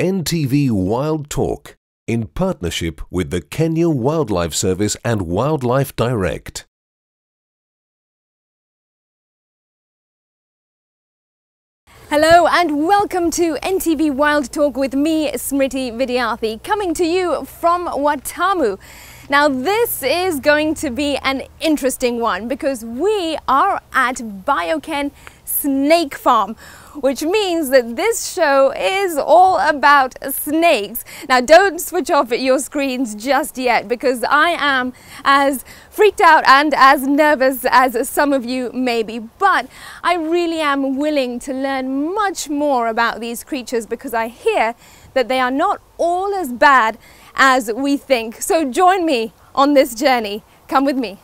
NTV Wild Talk in partnership with the Kenya Wildlife Service and Wildlife Direct. Hello and welcome to NTV Wild Talk with me, Smriti Vidyarthi, coming to you from Watamu. Now this is going to be an interesting one because we are at Bio-Ken Snake Farm, which means that this show is all about snakes. Now don't switch off your screens just yet because I am as freaked out and as nervous as some of you may be, but I really am willing to learn much more about these creatures because I hear that they are not all as bad as we think. So join me on this journey. Come with me.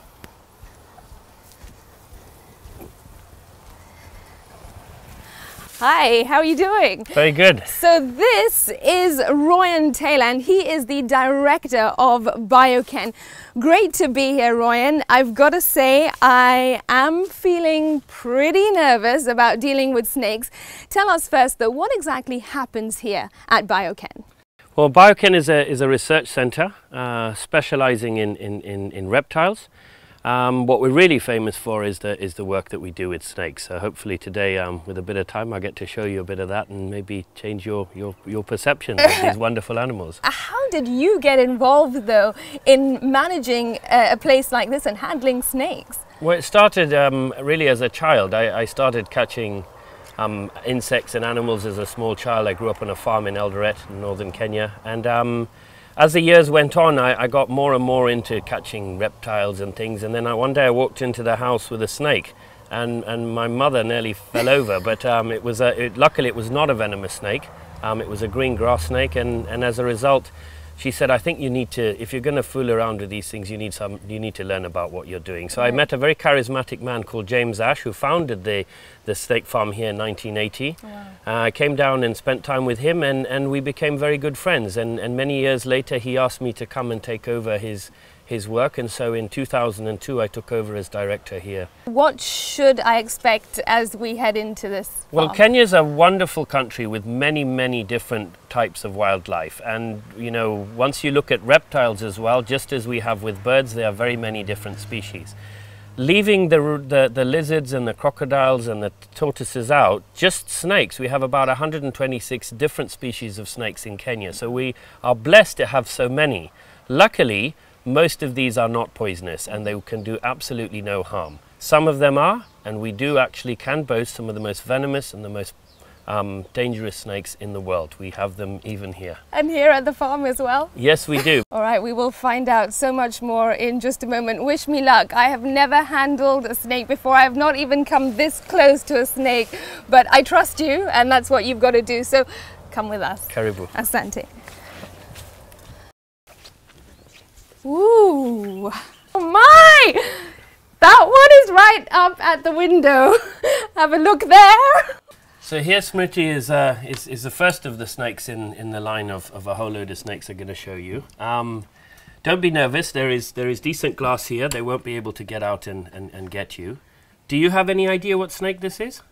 Hi, how are you doing? Very good. So this is Royan Taylor and he is the director of Bio-Ken. Great to be here, Royan. I've got to say I am feeling pretty nervous about dealing with snakes. Tell us first though, what exactly happens here at Bio-Ken? Well, Bio-Ken is a research centre specialising in reptiles. What we're really famous for is the work that we do with snakes. So hopefully today, with a bit of time, I'll get to show you a bit of that and maybe change your perception of these wonderful animals. How did you get involved, though, in managing a place like this and handling snakes? Well, it started really as a child. I started catching insects and animals as a small child. I grew up on a farm in Eldoret, in northern Kenya, and as the years went on, I got more and more into catching reptiles and things, and then one day I walked into the house with a snake, and my mother nearly fell over, but luckily it was not a venomous snake. It was a green grass snake, and as a result, she said, I think you need to, if you're going to fool around with these things, you need to learn about what you're doing. So I met a very charismatic man called James Ash, who founded the snake farm here in 1980. Wow. I came down and spent time with him, and we became very good friends. And many years later, he asked me to come and take over his work, and so in 2002 I took over as director here. What should I expect as we head into this farm? Well, Kenya's a wonderful country with many, many different types of wildlife, and you know, once you look at reptiles as well, just as we have with birds, there are very many different species. Leaving the lizards and the crocodiles and the tortoises out, just snakes, we have about 126 different species of snakes in Kenya, so we are blessed to have so many. Luckily, most of these are not poisonous and they can do absolutely no harm. Some of them are, and we do actually can boast some of the most venomous and the most dangerous snakes in the world. We have them even here. And here at the farm as well? Yes, we do. All right, we will find out so much more in just a moment. Wish me luck. I have never handled a snake before. I have not even come this close to a snake, but I trust you and that's what you've got to do. So come with us. Karibu. Asante. Ooh, oh my! That one is right up at the window. Have a look there. So here, Smriti, is the first of the snakes in the line of a whole load of snakes I'm going to show you. Don't be nervous. There is decent glass here. They won't be able to get out and get you. Do you have any idea what snake this is?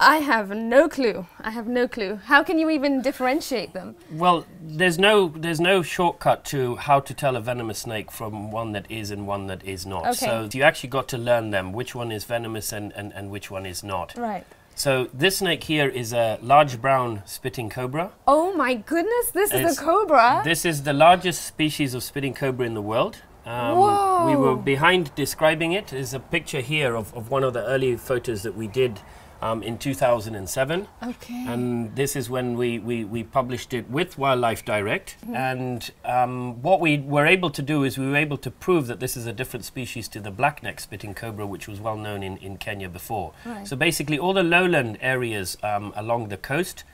I have no clue. I have no clue. How can you even differentiate them? Well, there's no shortcut to how to tell a venomous snake from one that is and one that is not. Okay. So you actually got to learn them, which one is venomous and which one is not. Right. So this snake here is a large brown spitting cobra. Oh my goodness, this is a cobra? This is the largest species of spitting cobra in the world. We were behind describing it. There's a picture here of one of the early photos that we did in 2007. Okay. And this is when we published it with Wildlife Direct. Mm-hmm. And what we were able to do is we were able to prove that this is a different species to the black-necked spitting cobra, which was well known in Kenya before. Right. So basically all the lowland areas along the coast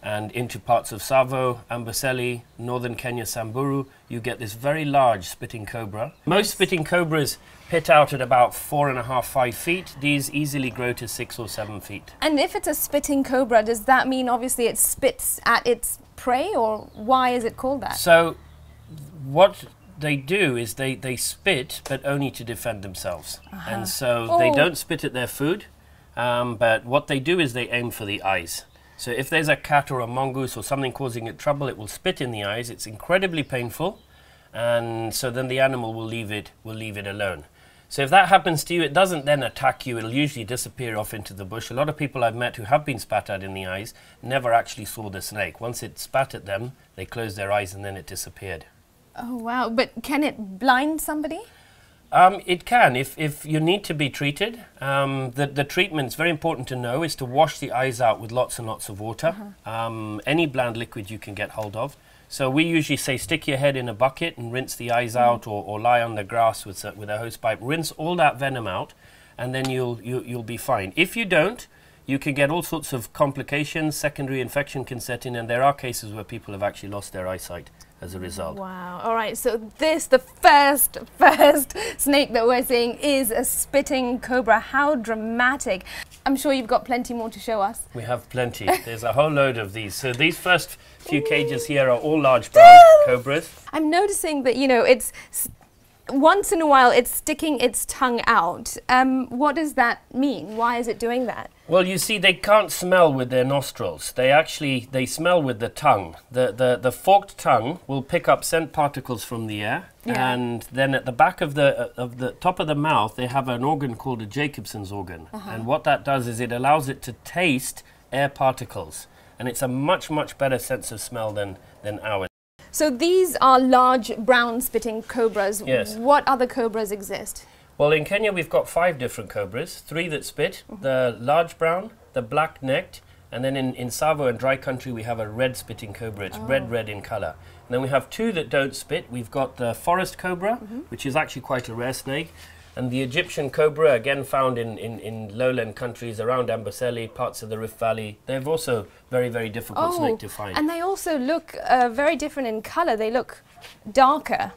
and into parts of Tsavo, Amboseli, northern Kenya, Samburu, you get this very large spitting cobra. Most spitting cobras pit out at about 4.5–5 feet. These easily grow to 6 or 7 feet. And if it's a spitting cobra, does that mean obviously it spits at its prey, or why is it called that? So what they do is they spit, but only to defend themselves. Uh-huh. And so they don't spit at their food, but what they do is they aim for the eyes. So if there's a cat or a mongoose or something causing it trouble, it will spit in the eyes. It's incredibly painful, and so then the animal will leave it alone. So if that happens to you, it doesn't then attack you. It'll usually disappear off into the bush. A lot of people I've met who have been spat at in the eyes never actually saw the snake. Once it spat at them, they closed their eyes and then it disappeared. Oh, wow. But can it blind somebody? It can, if you need to be treated. The treatment's very important to know is to wash the eyes out with lots and lots of water. Any bland liquid you can get hold of. So we usually say stick your head in a bucket and rinse the eyes out, or lie on the grass with a hose pipe. Rinse all that venom out, and then you'll be fine. If you don't, you can get all sorts of complications. Secondary infection can set in, and there are cases where people have actually lost their eyesight as a result. Wow. All right, so this, the first snake that we're seeing is a spitting cobra. How dramatic. I'm sure you've got plenty more to show us. We have plenty. There's a whole load of these. So these first few cages here are all large brown cobras. I'm noticing that, you know, it's once in a while it's sticking its tongue out. What does that mean? Why is it doing that? Well, you see, they can't smell with their nostrils. They smell with the tongue. The forked tongue will pick up scent particles from the air, and then at the back of the top of the mouth, they have an organ called a Jacobson's organ. And what that does is it allows it to taste air particles, and it's a much, much better sense of smell than ours. So these are large brown spitting cobras. Yes. What other cobras exist? Well, in Kenya, we've got 5 different cobras, 3 that spit, the large brown, the black-necked, and then in Savo and dry country, we have a red spitting cobra. It's red in color. And then we have 2 that don't spit. We've got the forest cobra, which is actually quite a rare snake, and the Egyptian cobra, again found in lowland countries around Amboseli, parts of the Rift Valley. They're also very, very difficult snake to find. And they also look very different in color. They look darker.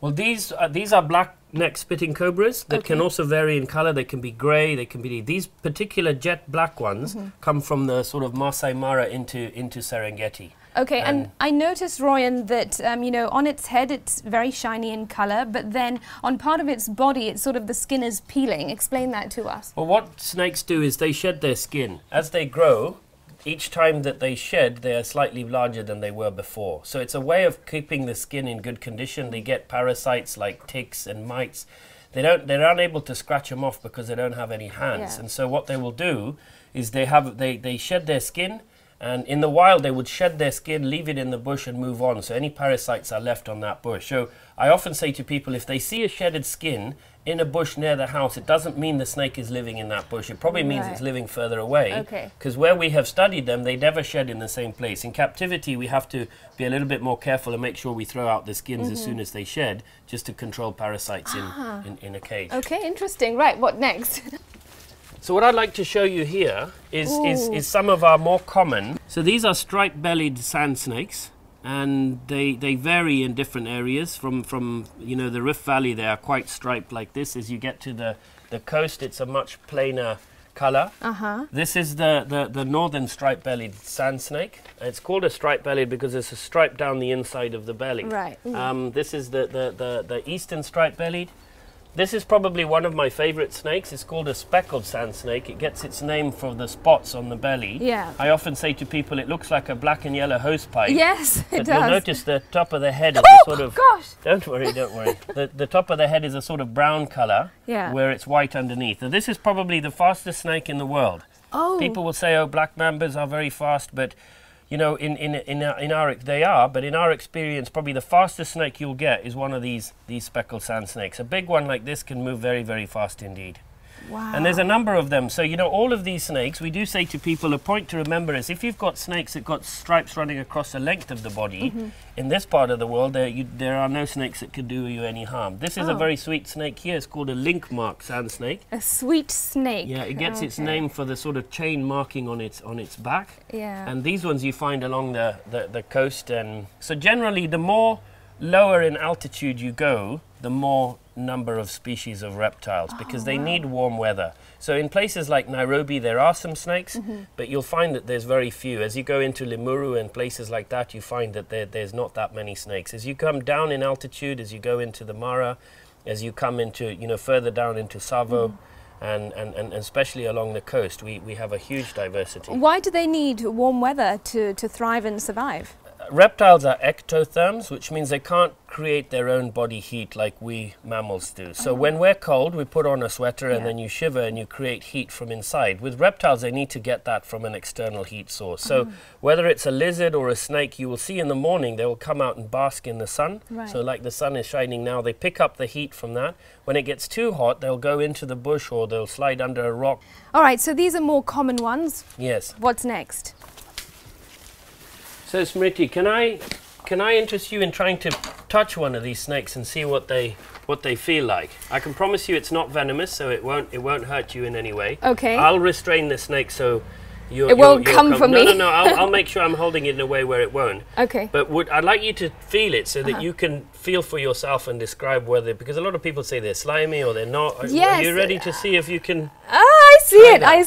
Well, these are black-necked spitting cobras that can also vary in color. They can be gray, they can be... These particular jet black ones come from the sort of Maasai Mara into Serengeti. Okay, and I noticed, Royan, that, you know, on its head it's very shiny in color, but then on part of its body it's sort of the skin is peeling. Explain that to us. Well, what snakes do is they shed their skin. As they grow, each time that they shed, they are slightly larger than they were before. So it's a way of keeping the skin in good condition. They get parasites like ticks and mites. They're unable to scratch them off because they don't have any hands. And so what they will do is they shed their skin, and in the wild they would shed their skin, leave it in the bush and move on. So any parasites are left on that bush. So I often say to people, if they see a shedded skin in a bush near the house, it doesn't mean the snake is living in that bush. It probably means it's living further away. Because where we have studied them, they never shed in the same place. In captivity, we have to be a little bit more careful and make sure we throw out the skins as soon as they shed, just to control parasites in a cage. Okay, interesting. Right, what next? So what I'd like to show you here is some of our more common. So these are striped bellied sand snakes, and they vary in different areas. From you know, the Rift Valley, they are quite striped like this. As you get to the coast, it's a much plainer color. This is the northern striped bellied sand snake. It's called a striped bellied because it's a stripe down the inside of the belly. This is the eastern striped bellied. This is probably one of my favorite snakes. It's called a speckled sand snake. It gets its name from the spots on the belly. I often say to people it looks like a black and yellow hosepipe. Yes, it does. You'll notice the top of the head is a sort of... Oh, gosh! Don't worry. The top of the head is a sort of brown color where it's white underneath. And this is probably the fastest snake in the world. People will say, oh, black mambas are very fast, but... You know, in our experience, probably the fastest snake you'll get is one of these speckled sand snakes. A big one like this can move very, very fast indeed. Wow. And there's a number of them. So, you know, all of these snakes, we do say to people, a point to remember is if you've got snakes that got stripes running across the length of the body, in this part of the world, there are no snakes that could do you any harm. This is a very sweet snake here. It's called a linkmark sand snake. A sweet snake. Yeah, it gets its name for the sort of chain marking on its back. And these ones you find along the coast. And so generally, the more lower in altitude you go, the more number of species of reptiles because they need warm weather. So in places like Nairobi there are some snakes, but you'll find that there's very few. As you go into Limuru and places like that, you find that there's not that many snakes. As you come down in altitude, as you go into the Mara, as you come into, you know, further down into Tsavo, and especially along the coast, we have a huge diversity. Why do they need warm weather to thrive and survive? Reptiles are ectotherms, which means they can't create their own body heat like we mammals do. So when we're cold, we put on a sweater and then you shiver and you create heat from inside. With reptiles, they need to get that from an external heat source. So whether it's a lizard or a snake, you will see in the morning, they will come out and bask in the sun. Right. So like the sun is shining now, they pick up the heat from that. When it gets too hot, they'll go into the bush or they'll slide under a rock. All right, so these are more common ones. Yes. What's next? So Smriti, can I interest you in trying to touch one of these snakes and see what they feel like? I can promise you it's not venomous, so it won't hurt you in any way. Okay. I'll restrain the snake so it won't come for me. No, I'll make sure I'm holding it in a way where it won't. Okay. But I'd like you to feel it so that you can feel for yourself and describe whether, because a lot of people say they're slimy or they're not. Yes. Are you ready to see if you can? I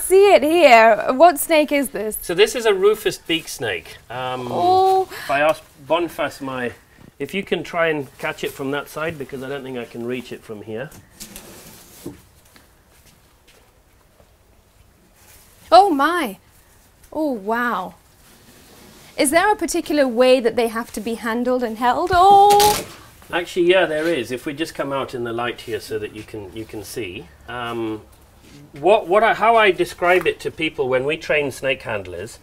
see it here. What snake is this? So this is a rufous beak snake. If I ask Bonfas, if you can try and catch it from that side, because I don't think I can reach it from here. Oh my! Oh wow! Is there a particular way that they have to be handled and held? Oh! Actually, yeah, there is. If we just come out in the light here so that you can see. How I describe it to people when we train snake handlers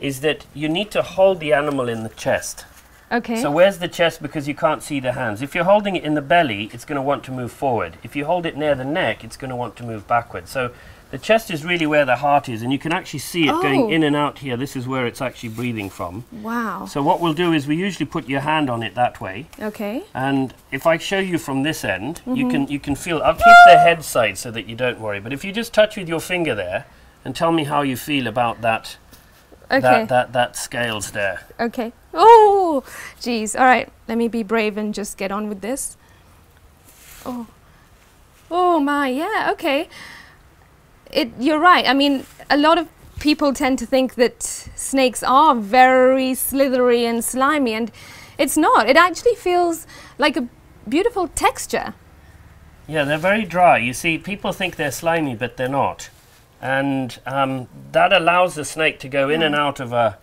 is that you need to hold the animal in the chest. Okay. So where's the chest? Because you can't see the hands. If you're holding it in the belly, it's going to want to move forward. If you hold it near the neck, it's going to want to move backward. So the chest is really where the heart is, and you can actually see it going in and out here. This is where it's actually breathing from. Wow. So what we'll do is we usually put your hand on it that way. Okay. And if I show you from this end, you can feel. I'll keep the head side so that you don't worry. But if you just touch with your finger there and tell me how you feel about that. Okay. That scales there. Okay. Oh, geez. All right. Let me be brave and just get on with this. Oh. Oh my. Yeah. Okay. You're right. I mean, a lot of people tend to think that snakes are very slithery and slimy, and it's not. It actually feels like a beautiful texture. Yeah, they're very dry. You see, people think they're slimy, but they're not. And that allows the snake to go in and out of a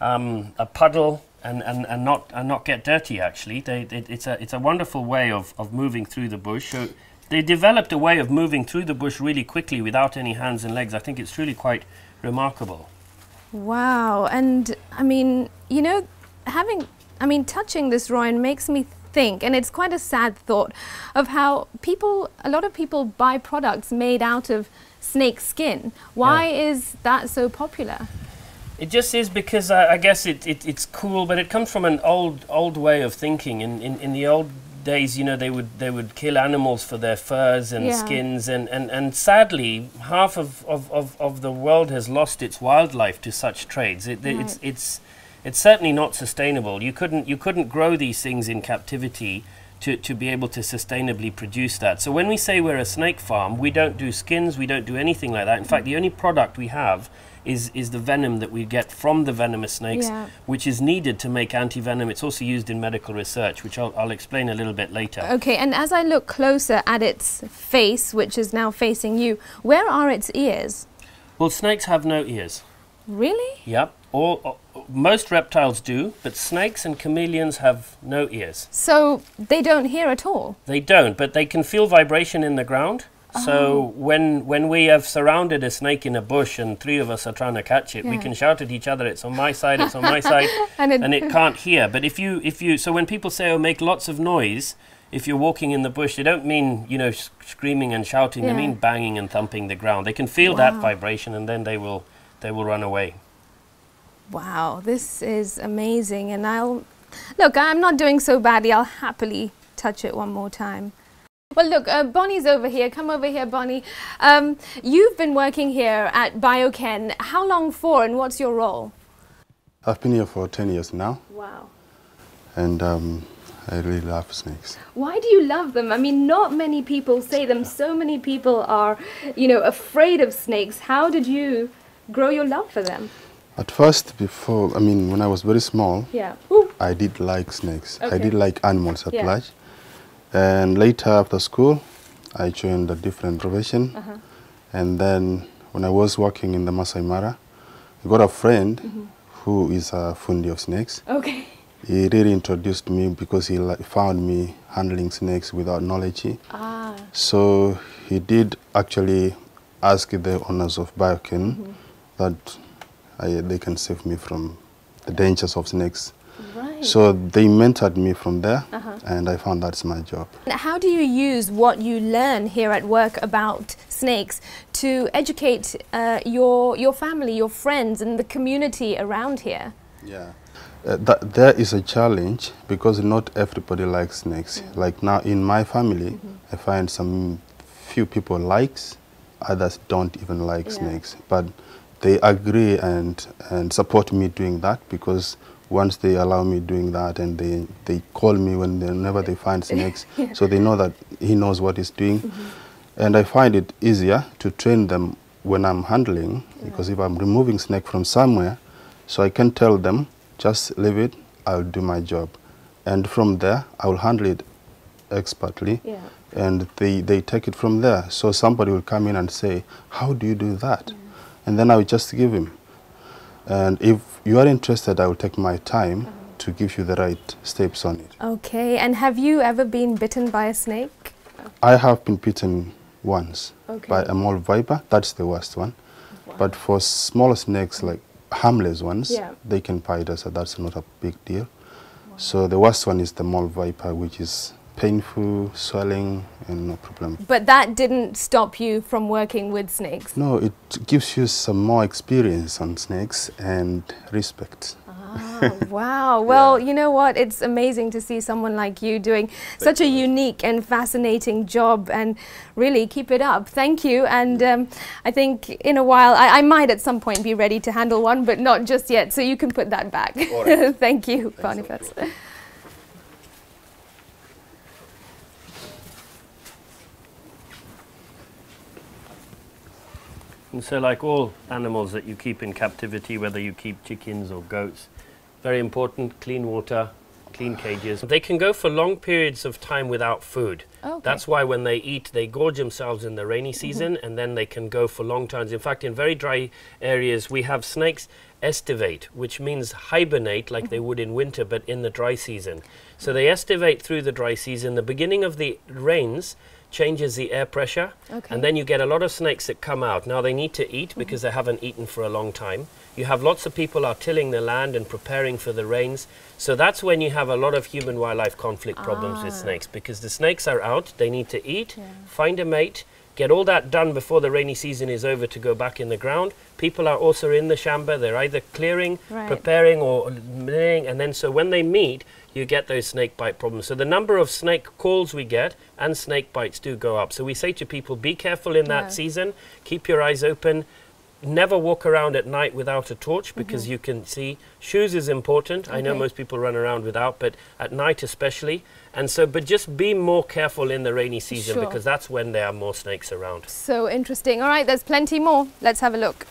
puddle and not get dirty, actually. It's a wonderful way of moving through the bush. So they developed a way of moving through the bush really quickly without any hands and legs. I think it's truly quite remarkable. Wow. And I mean, you know, touching this, Royan, makes me think, and it's quite a sad thought, of how a lot of people buy products made out of snake skin. Why is that so popular? It just is, because I guess it's cool, but it comes from an old way of thinking. In the old days, you know, they would kill animals for their furs and skins, and sadly half of the world has lost its wildlife to such trades. It's certainly not sustainable. You couldn't grow these things in captivity to be able to sustainably produce that. So when we say we're a snake farm, we don't do skins, we don't do anything like that. In fact, the only product we have is the venom that we get from the venomous snakes, which is needed to make anti-venom. It's also used in medical research, which I'll explain a little bit later. Okay, and as I look closer at its face, which is now facing you, where are its ears? Well, snakes have no ears. Really? Yep. Most reptiles do, but snakes and chameleons have no ears. So they don't hear at all? They don't, but they can feel vibration in the ground. So when we have surrounded a snake in a bush and three of us are trying to catch it, we can shout at each other, it's on my side, it's on my side, and it can't hear. But so when people say, oh, make lots of noise if you're walking in the bush, they don't mean, you know, screaming and shouting, they mean banging and thumping the ground. They can feel that vibration, and then they will run away. Wow, this is amazing. And I'm not doing so badly. I'll happily touch it one more time. Well, look, Bonnie's over here. Come over here, Bonnie. You've been working here at Bio-Ken. How long for, and what's your role? I've been here for 10 years now. Wow. And I really love snakes. Why do you love them? I mean, not many people say them. So many people are, you know, afraid of snakes. How did you grow your love for them? At first, when I was very small, I did like snakes. Okay. I did like animals at large. And later, after school, I joined a different profession, And then when I was working in the Maasai Mara, I got a friend who is a fundi of snakes. Okay. He really introduced me because he found me handling snakes without knowledge. Ah. So he did actually ask the owners of Bio-Ken that they can save me from the dangers of snakes. Right. So they mentored me from there, and I found that's my job. And how do you use what you learn here at work about snakes to educate your family, your friends, and the community around here? Yeah. There is a challenge because not everybody likes snakes. Like now in my family, I find some few people likes, others don't even like snakes. But they agree and support me doing that, because once they allow me doing that and they call me whenever they find snakes, so they know that he knows what he's doing. And I find it easier to train them when I'm handling, because if I'm removing snake from somewhere, so I can tell them, just leave it, I'll do my job. And from there, I'll handle it expertly, and they take it from there. So somebody will come in and say, how do you do that? And then I will just give him. And if you are interested, I will take my time to give you the right steps on it. Okay, and have you ever been bitten by a snake? I have been bitten once by a mole viper. That's the worst one. Wow. But for small snakes, like harmless ones, they can bite us, so that's not a big deal. Wow. So the worst one is the mole viper, which is painful, swelling, and no problem. But that didn't stop you from working with snakes? No, it gives you some more experience on snakes and respect. Oh, wow. Well, you know what? It's amazing to see someone like you doing such a unique and fascinating job, and really keep it up. Thank you. And I think in a while, I might at some point be ready to handle one, but not just yet. So you can put that back. Right. Thank you, Boniface. So and so, like all animals that you keep in captivity, whether you keep chickens or goats, very important, clean water, clean cages. They can go for long periods of time without food. Okay. That's why when they eat, they gorge themselves in the rainy season, and then they can go for long times. In fact, in very dry areas, we have snakes estivate, which means hibernate like they would in winter, but in the dry season. So they estivate through the dry season. The beginning of the rains changes the air pressure, and then you get a lot of snakes that come out. Now they need to eat because they haven't eaten for a long time. You have lots of people are tilling the land and preparing for the rains. So that's when you have a lot of human wildlife conflict problems with snakes, because the snakes are out, they need to eat, find a mate, get all that done before the rainy season is over to go back in the ground. People are also in the shamba. They're either clearing, preparing, or laying, and then so when they meet, you get those snake bite problems. So the number of snake calls we get and snake bites do go up. So we say to people, be careful in that season, keep your eyes open, never walk around at night without a torch because you can see. Shoes is important. I know most people run around without, but at night especially. And so, but just be more careful in the rainy season because that's when there are more snakes around. So interesting. All right, there's plenty more. Let's have a look.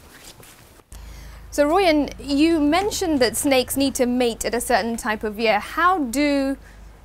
So Royan, you mentioned that snakes need to mate at a certain type of year. How do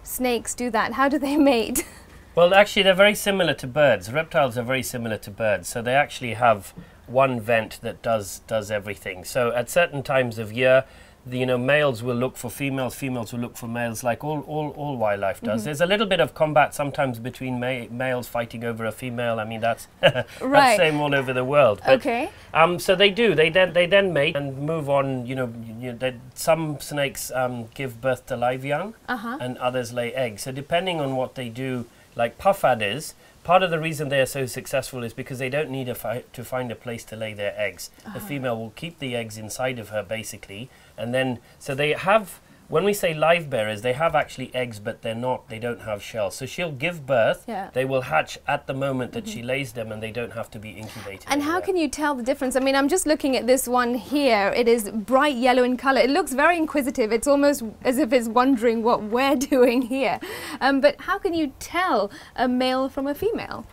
snakes do that? How do they mate? Well, actually, they're very similar to birds. Reptiles are very similar to birds. So they actually have one vent that does everything. So at certain times of year, you know, males will look for females, females will look for males, like all wildlife does. There's a little bit of combat sometimes between males fighting over a female. I mean, that's that's same all over the world. But, so they do. They then mate and move on. You know some snakes give birth to live young, and others lay eggs. So depending on what they do, like puff adders. Part of the reason they are so successful is because they don't need to find a place to lay their eggs. The female will keep the eggs inside of her, basically, and then so they have. When we say live bearers, they have actually eggs, but they're not. They don't have shells. So she'll give birth. They will hatch at the moment that she lays them, and they don't have to be incubated. And how can you tell the difference? I mean, I'm just looking at this one here. It is bright yellow in color. It looks very inquisitive. It's almost as if it's wondering what we're doing here. But how can you tell a male from a female?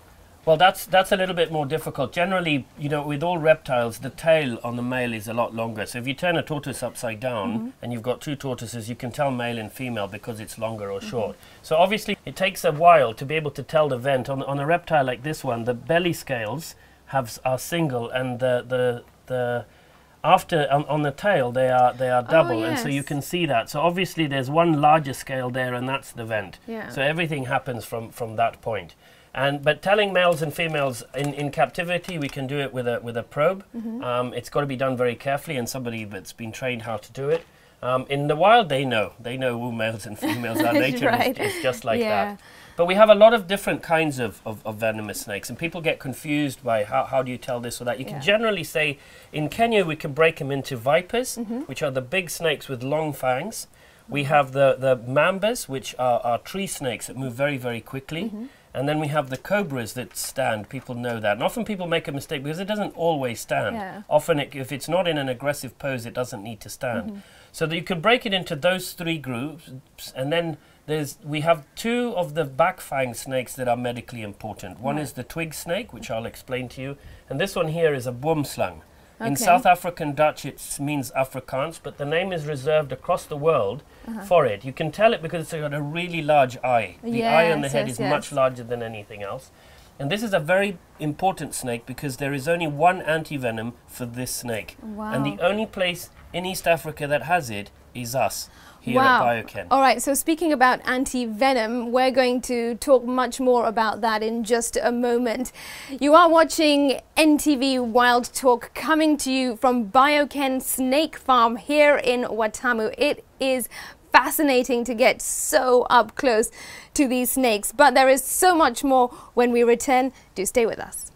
Well, that's a little bit more difficult. Generally, you know, with all reptiles, the tail on the male is a lot longer. So if you turn a tortoise upside down and you've got two tortoises, you can tell male and female because it's longer or short. So obviously, it takes a while to be able to tell the vent. On a reptile like this one, the belly scales are single, and the after on the tail they are double, and so you can see that. So obviously there's one larger scale there, and that's the vent. Yeah. So everything happens from that point. But telling males and females in captivity, we can do it with a probe. Mm-hmm. It's got to be done very carefully, and somebody that's been trained how to do it. In the wild, they know who males and females are. Nature is just like that. But we have a lot of different kinds of venomous snakes, and people get confused by how do you tell this or that. You can generally say, in Kenya, we can break them into vipers, which are the big snakes with long fangs. We have the mambas, which are tree snakes that move very, very quickly. Mm-hmm. And then we have the cobras that stand. People know that. And often people make a mistake because it doesn't always stand. Yeah. Often, if it's not in an aggressive pose, it doesn't need to stand. Mm-hmm. So that you can break it into those three groups, and then we have two of the back fang snakes that are medically important. One is the twig snake, which I'll explain to you, and this one here is a boomslang. Okay. In South African Dutch, it means Afrikaans, but the name is reserved across the world for it. You can tell it because it's got a really large eye. The eye on the head is much larger than anything else. And this is a very important snake because there is only one antivenom for this snake. Wow. And the only place in East Africa that has it is us. Here at Bio-Ken. All right, so speaking about anti-venom, we're going to talk much more about that in just a moment. You are watching NTV Wild Talk coming to you from Bio-Ken Snake Farm here in Watamu. It is fascinating to get so up close to these snakes, but there is so much more when we return. Do stay with us.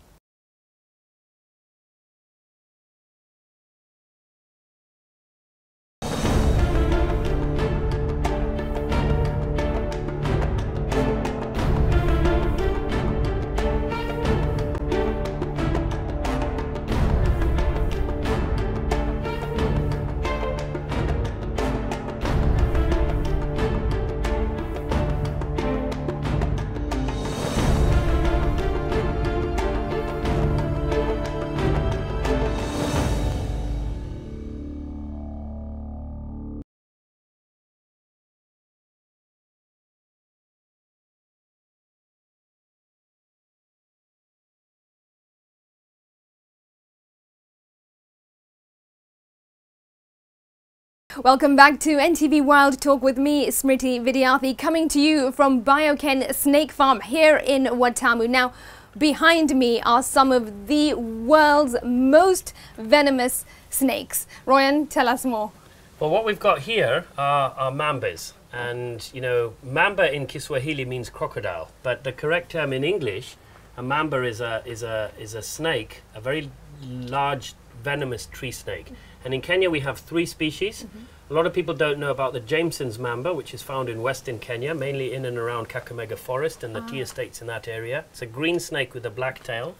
Welcome back to NTV Wild Talk with me, Smriti Vidyarthi, coming to you from Bio-Ken Snake Farm here in Watamu. Now, behind me are some of the world's most venomous snakes. Royan, tell us more. Well, what we've got here are mambas. And, you know, mamba in Kiswahili means crocodile. But the correct term in English, a mamba is a snake, a very large venomous tree snake. And in Kenya, we have three species. A lot of people don't know about the Jacobson's mamba, which is found in western Kenya, mainly in and around Kakamega Forest and the tea estates in that area. It's a green snake with a black tail.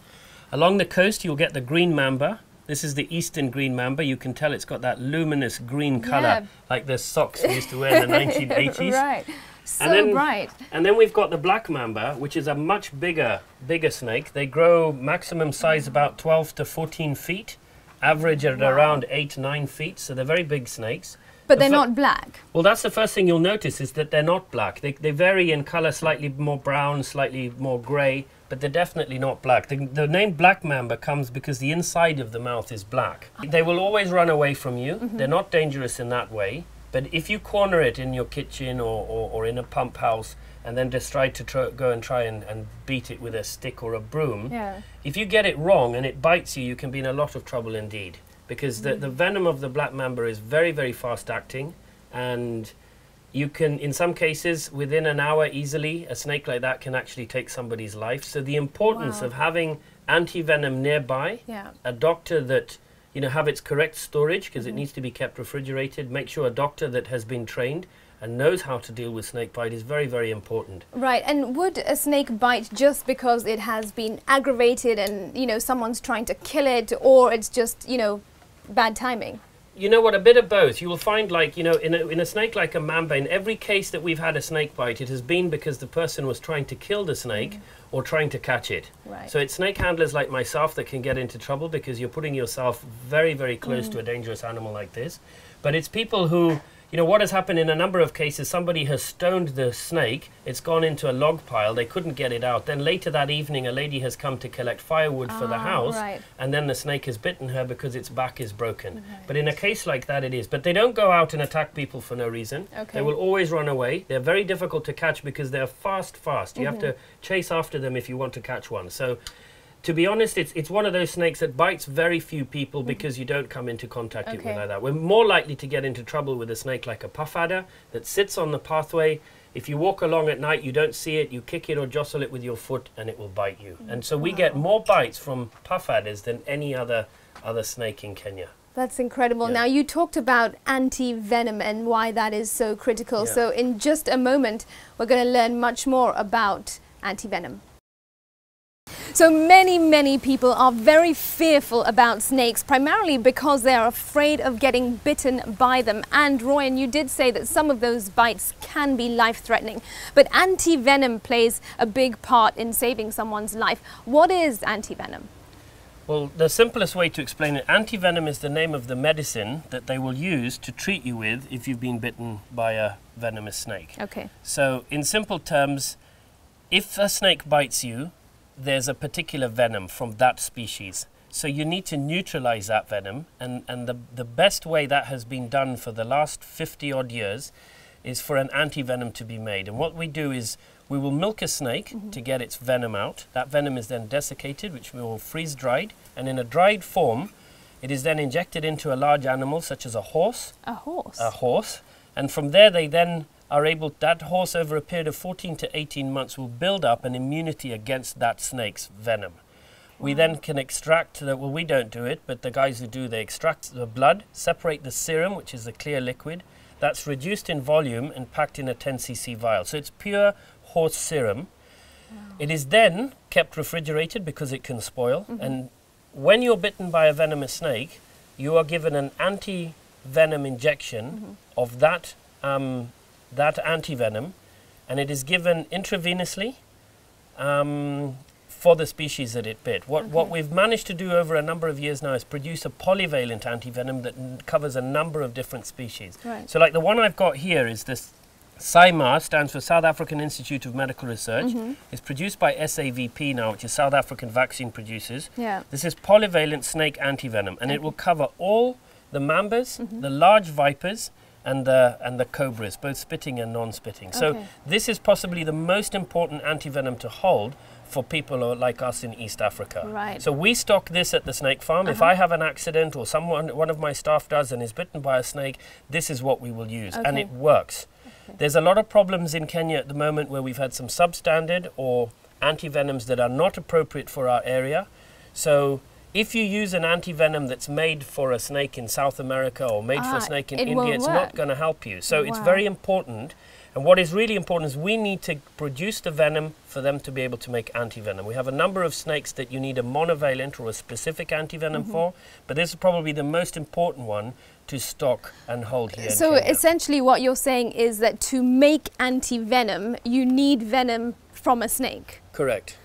Along the coast, you'll get the green mamba. This is the eastern green mamba. You can tell it's got that luminous green color, like the socks we used to wear in the 1980s. Right. So bright. And then we've got the black mamba, which is a much bigger snake. They grow maximum size about 12 to 14 feet. Average at around 8 to 9 feet, so they're very big snakes. But they're not black. Well, that's the first thing you'll notice is that they're not black. They vary in color, slightly more brown, slightly more gray, but they're definitely not black. The name black mamba comes because the inside of the mouth is black. They will always run away from you. They're not dangerous in that way, but if you corner it in your kitchen or in a pump house, and then just try and beat it with a stick or a broom. Yeah. If you get it wrong and it bites you, you can be in a lot of trouble indeed, because the venom of the black mamba is very, very fast acting, and you can, in some cases, within an hour easily, a snake like that can actually take somebody's life. So the importance of having anti-venom nearby, a doctor that, you know, have its correct storage, because it needs to be kept refrigerated, make sure a doctor that has been trained and knows how to deal with snake bite is very, very important. Right, and would a snake bite just because it has been aggravated and, you know, someone's trying to kill it, or it's just, you know, bad timing? You know what, a bit of both. You will find, like, you know, in a snake like a mamba, in every case that we've had a snake bite, it has been because the person was trying to kill the snake or trying to catch it. Right. So it's snake handlers like myself that can get into trouble because you're putting yourself very, very close to a dangerous animal like this. But it's people who you know, what has happened in a number of cases, somebody has stoned the snake, it's gone into a log pile, they couldn't get it out. Then later that evening, a lady has come to collect firewood for the house, right. And then the snake has bitten her because its back is broken. Right. But in a case like that, it is. But they don't go out and attack people for no reason. Okay. They will always run away. They're very difficult to catch because they're fast. You have to chase after them if you want to catch one. So, to be honest, it's one of those snakes that bites very few people because you don't come into contact with it like that. We're more likely to get into trouble with a snake like a puff adder that sits on the pathway. If you walk along at night, you don't see it, you kick it or jostle it with your foot and it will bite you. And so we get more bites from puff adders than any other snake in Kenya. That's incredible. Yeah. Now, you talked about anti-venom and why that is so critical. Yeah. So in just a moment, we're going to learn much more about anti-venom. So many people are very fearful about snakes, primarily because they are afraid of getting bitten by them. And Royan, you did say that some of those bites can be life-threatening, but anti-venom plays a big part in saving someone's life. What is anti-venom? Well, the simplest way to explain it, anti-venom is the name of the medicine that they will use to treat you with if you've been bitten by a venomous snake. Okay. So in simple terms, if a snake bites you, there's a particular venom from that species. So you need to neutralize that venom, and the best way that has been done for the last 50-odd years is for an anti-venom to be made. And what we do is we will milk a snake to get its venom out. That venom is then desiccated, which we will freeze-dried, and in a dried form, it is then injected into a large animal such as a horse. A horse? A horse. And from there they then are able, that horse over a period of 14 to 18 months will build up an immunity against that snake's venom. We then can extract, well we don't do it, but the guys who do, they extract the blood, separate the serum, which is the clear liquid, that's reduced in volume and packed in a 10cc vial. So it's pure horse serum. Wow. It is then kept refrigerated because it can spoil. And when you're bitten by a venomous snake, you are given an anti-venom injection of that anti-venom, and it is given intravenously for the species that it bit. What we've managed to do over a number of years now is produce a polyvalent anti-venom that covers a number of different species. Right. So like the one I've got here is this SIMA, stands for South African Institute of Medical Research. It's produced by SAVP now, which is South African Vaccine Producers. Yeah. This is polyvalent snake anti-venom, and it will cover all the mambas, the large vipers, and the cobras, both spitting and non-spitting. So this is possibly the most important anti-venom to hold for people like us in East Africa. Right. So we stock this at the snake farm. If I have an accident or one of my staff does and is bitten by a snake, this is what we will use, and it works. There's a lot of problems in Kenya at the moment where we've had some substandard or anti-venoms that are not appropriate for our area. So if you use an anti-venom that's made for a snake in South America or made for a snake in India, it's not going to help you. So it's very important. And what is really important is we need to produce the venom for them to be able to make anti-venom. We have a number of snakes that you need a monovalent or a specific anti-venom for, but this is probably the most important one to stock and hold here. So essentially what you're saying is that to make anti-venom, you need venom from a snake. Correct.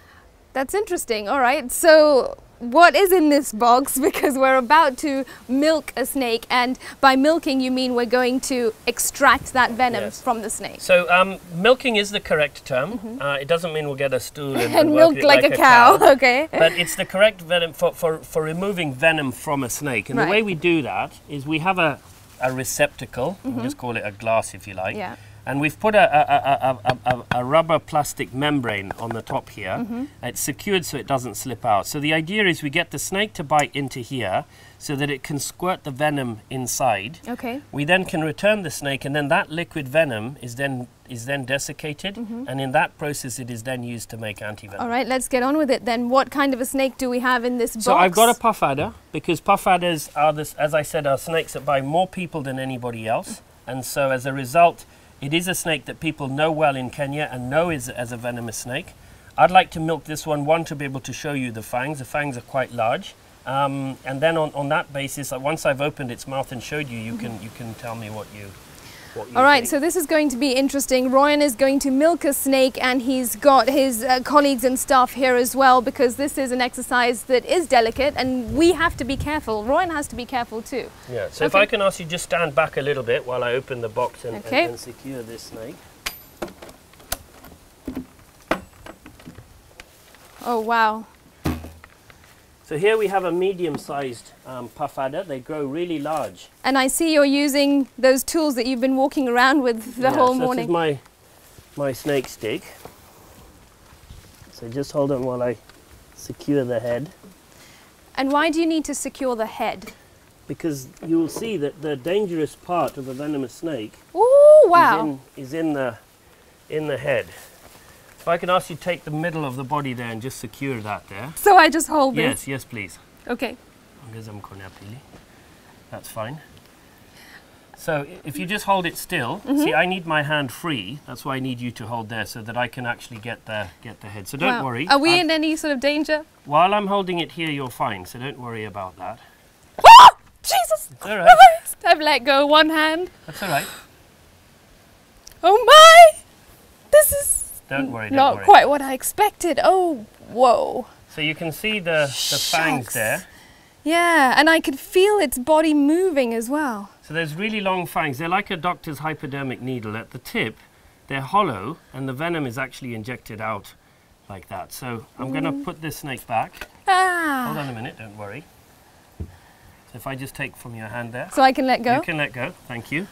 That's interesting. All right. So what is in this box, because we're about to milk a snake, and by milking you mean we're going to extract that venom from the snake. So milking is the correct term. It doesn't mean we'll get a stool and milk like a cow. Okay. But it's the correct venom for removing venom from a snake, and the way we do that is we have a receptacle, we'll just call it a glass if you like, and we've put a rubber plastic membrane on the top here. It's secured so it doesn't slip out. So the idea is we get the snake to bite into here so that it can squirt the venom inside. Okay. We then can return the snake, and then that liquid venom is then desiccated, and in that process it is then used to make anti-venom. All right, let's get on with it then. What kind of a snake do we have in this box? So I've got a puff adder, because puff adders are, as I said, are snakes that bite more people than anybody else, and so as a result, it is a snake that people know well in Kenya and know is as a venomous snake. I'd like to milk this one to be able to show you the fangs. The fangs are quite large. And then on that basis, once I've opened its mouth and showed you, you can tell me what you... All right, so this is going to be interesting. Royan is going to milk a snake, and he's got his colleagues and staff here as well, because this is an exercise that is delicate and we have to be careful. Royan has to be careful too. Yeah, so if I can ask you just stand back a little bit while I open the box and secure this snake. Oh, wow. So here we have a medium-sized puff adder. They grow really large. And I see you're using those tools that you've been walking around with the whole morning. This is my snake stick. So just hold on while I secure the head. And why do you need to secure the head? Because you will see that the dangerous part of a venomous snake is in the head. If I can ask you to take the middle of the body there and just secure that there. So I just hold this? Yes, please. Okay. That's fine. So if you just hold it still, see, I need my hand free. That's why I need you to hold there so that I can actually get the head. So don't worry. Are we in any sort of danger? While I'm holding it here, you're fine. So don't worry about that. Ah! Jesus! It's all right. I've let go one hand. That's all right. Oh my! This is... Don't worry, don't worry. Not quite what I expected. Oh, whoa. So you can see the fangs there. Yeah, and I could feel its body moving as well. So there's really long fangs. They're like a doctor's hypodermic needle. At the tip, they're hollow, and the venom is actually injected out like that. So I'm going to put this snake back. Ah. Hold on a minute, don't worry. So if I just take from your hand there. So I can let go? You can let go, thank you.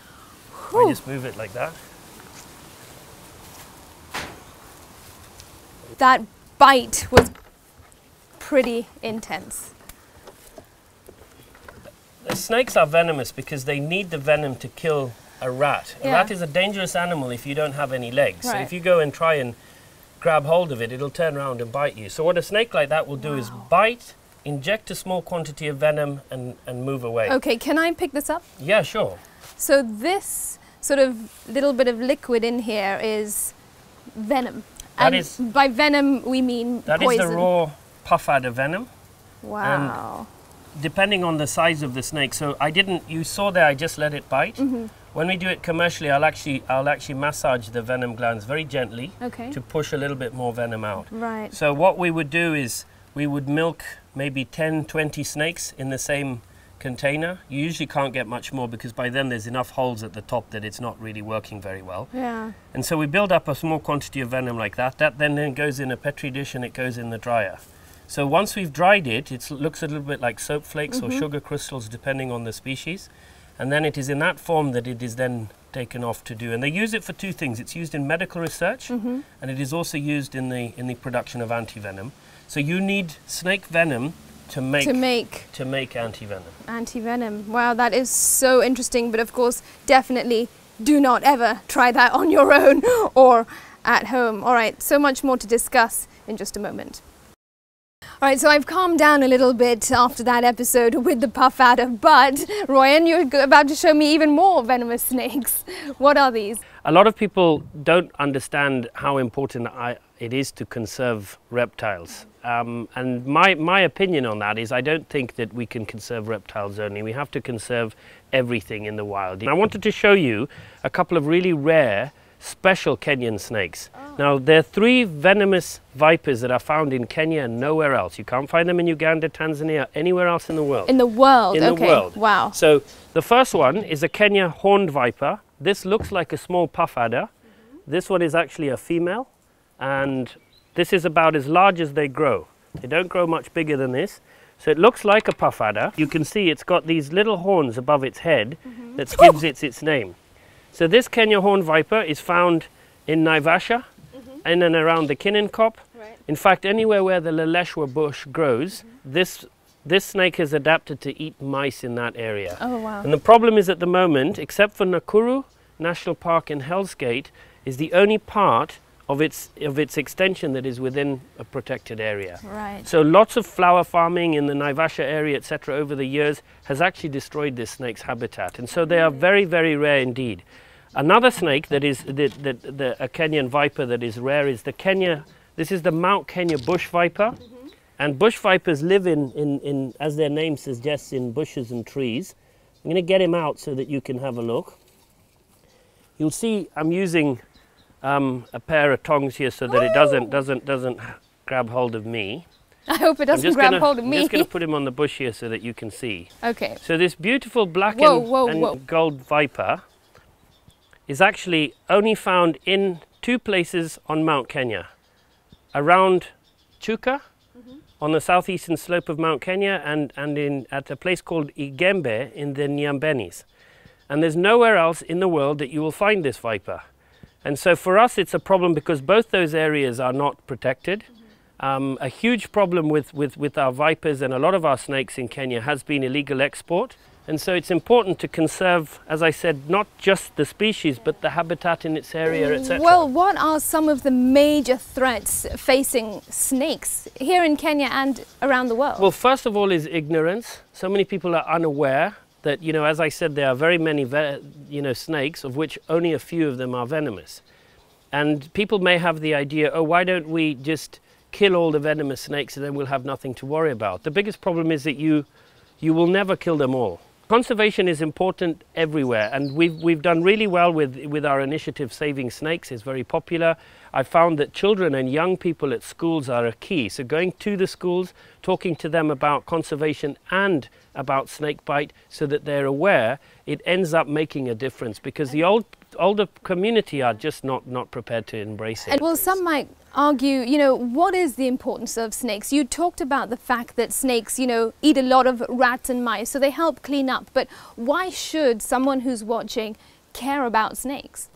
I just move it like that. That bite was pretty intense. The snakes are venomous because they need the venom to kill a rat. Yeah. A rat is a dangerous animal if you don't have any legs. Right. So if you go and try and grab hold of it, it'll turn around and bite you. So what a snake like that will do is bite, inject a small quantity of venom and move away. Okay, can I pick this up? Yeah, sure. So this sort of little bit of liquid in here is venom. And by venom, we mean poison. That is the raw puff adder venom. Wow. And depending on the size of the snake, so I didn't, you saw there, I just let it bite. When we do it commercially, I'll actually massage the venom glands very gently to push a little bit more venom out. Right. So what we would do is we would milk maybe 10, 20 snakes in the same container. You usually can't get much more because by then there's enough holes at the top that it's not really working very well. Yeah. And so we build up a small quantity of venom like that. That then goes in a petri dish and it goes in the dryer. So once we've dried it, it looks a little bit like soap flakes or sugar crystals depending on the species. And then it is in that form that it is then taken off to do. And they use it for two things. It's used in medical research and it is also used in the production of anti-venom. So you need snake venom to make anti-venom. Anti-venom. Wow, that is so interesting. But of course, definitely do not ever try that on your own or at home. All right, so much more to discuss in just a moment. All right, so I've calmed down a little bit after that episode with the puff adder, but Royan, you're about to show me even more venomous snakes. What are these? A lot of people don't understand how important it is to conserve reptiles. And my opinion on that is I don't think that we can conserve reptiles only. We have to conserve everything in the wild. And I wanted to show you a couple of really rare, special Kenyan snakes. Oh. Now, there are three venomous vipers that are found in Kenya and nowhere else. You can't find them in Uganda, Tanzania, anywhere else in the world. In the world? In the world. Wow. So the first one is a Kenya horned viper. This looks like a small puff adder. This one is actually a female. And this is about as large as they grow. They don't grow much bigger than this. So it looks like a puff adder. You can see it's got these little horns above its head that gives it its name. So this Kenya horned viper is found in Naivasha, in and around the Kininkop. Right. In fact, anywhere where the Leleshwa bush grows, this snake has adapted to eat mice in that area. Oh, wow. And the problem is at the moment, except for Nakuru National Park and Hell's Gate, is the only part of its extension that is within a protected area. Right. So lots of flower farming in the Naivasha area, etc., over the years has actually destroyed this snake's habitat, and so they are very, very rare indeed. Another snake that is a Kenyan viper that is rare is the Kenya. This is the Mount Kenya bush viper, and bush vipers live in as their name suggests in bushes and trees. I'm going to get him out so that you can have a look. You'll see I'm using a pair of tongs here so that it doesn't grab hold of me. I hope it doesn't grab hold of me. I'm just going to put him on the bush here so that you can see. Okay. So this beautiful black and gold viper is actually only found in two places on Mount Kenya. Around Chuka, on the southeastern slope of Mount Kenya, and at a place called Igembe in the Nyambenis. And there's nowhere else in the world that you will find this viper. And so for us it's a problem because both those areas are not protected. A huge problem with our vipers and a lot of our snakes in Kenya has been illegal export. And so it's important to conserve, as I said, not just the species, but the habitat in its area, etc. Well, what are some of the major threats facing snakes here in Kenya and around the world? Well, first of all is ignorance. So many people are unaware that, you know, as I said, there are very many, snakes, of which only a few of them are venomous. And people may have the idea, oh, why don't we just kill all the venomous snakes and then we'll have nothing to worry about. The biggest problem is that you will never kill them all. Conservation is important everywhere, and we've done really well with our initiative. Saving Snakes is very popular. I found that children and young people at schools are a key. So going to the schools, talking to them about conservation and about snake bite so that they're aware, it ends up making a difference because the older community are just not prepared to embrace it. And well, some might argue, you know, what is the importance of snakes? You talked about the fact that snakes, you know, eat a lot of rats and mice, so they help clean up. But why should someone who's watching care about snakes?